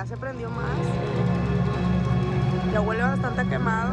Ya se prendió más. Ya huele bastante quemado.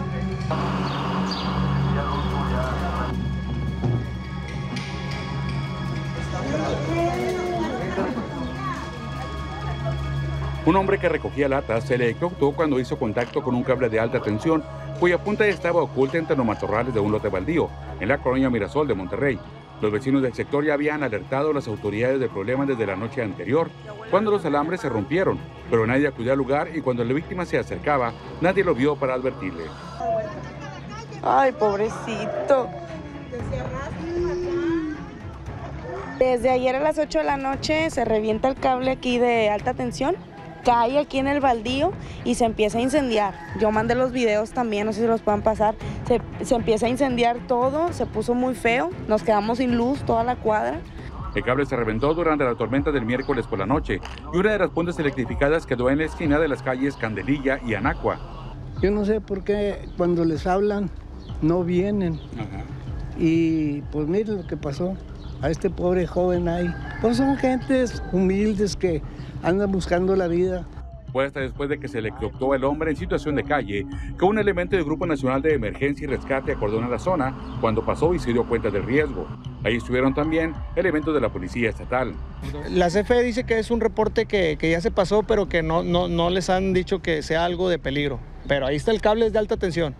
Un hombre que recogía latas se le electrocutó cuando hizo contacto con un cable de alta tensión cuya punta estaba oculta entre los matorrales de un lote baldío en la colonia Mirasol de Monterrey. Los vecinos del sector ya habían alertado a las autoridades del problema desde la noche anterior, cuando los alambres se rompieron, pero nadie acudió al lugar y cuando la víctima se acercaba, nadie lo vio para advertirle. Ay, pobrecito. Desde ayer a las 8 de la noche se revienta el cable aquí de alta tensión, cae aquí en el baldío y se empieza a incendiar. Yo mandé los videos también, no sé si los puedan pasar. Se empieza a incendiar todo, se puso muy feo, nos quedamos sin luz toda la cuadra. El cable se reventó durante la tormenta del miércoles por la noche y una de las puntas electrificadas quedó en la esquina de las calles Candelilla y Anacua. Yo no sé por qué cuando les hablan no vienen. Ajá. Y pues miren lo que pasó. A este pobre joven ahí, pues son gentes humildes que andan buscando la vida. Fue hasta después de que se electrocutó el hombre en situación de calle que un elemento del Grupo Nacional de Emergencia y Rescate acordonó la zona cuando pasó y se dio cuenta del riesgo. Ahí estuvieron también elementos de la Policía Estatal. La CFE dice que es un reporte que ya se pasó, pero que no les han dicho que sea algo de peligro. Pero ahí está el cable de alta tensión.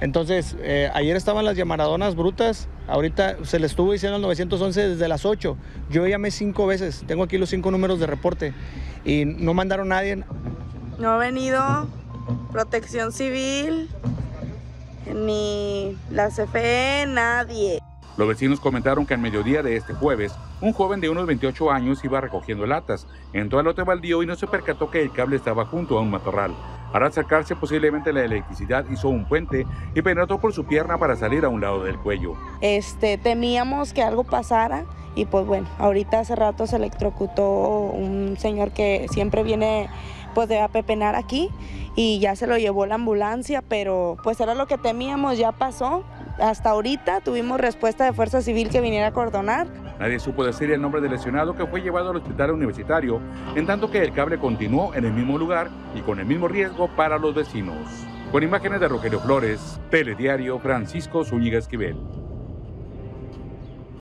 Entonces, ayer estaban las llamaradonas brutas, ahorita se les estuvo diciendo al 911 desde las 8. Yo llamé 5 veces, tengo aquí los 5 números de reporte y no mandaron a nadie. No ha venido Protección Civil, ni la CFE, nadie. Los vecinos comentaron que al mediodía de este jueves, un joven de unos 28 años iba recogiendo latas, entró al lote baldío y no se percató que el cable estaba junto a un matorral. Al acercarse, posiblemente la electricidad hizo un puente y penetró por su pierna para salir a un lado del cuello. Temíamos que algo pasara y pues bueno, ahorita hace rato se electrocutó un señor que siempre viene pues de apepenar aquí y ya se lo llevó la ambulancia, pero pues era lo que temíamos, ya pasó. Hasta ahorita tuvimos respuesta de Fuerza Civil que viniera a acordonar. Nadie supo decir el nombre del lesionado que fue llevado al hospital universitario, en tanto que el cable continuó en el mismo lugar y con el mismo riesgo para los vecinos. Con imágenes de Rogelio Flores, Telediario Francisco Zúñiga Esquivel.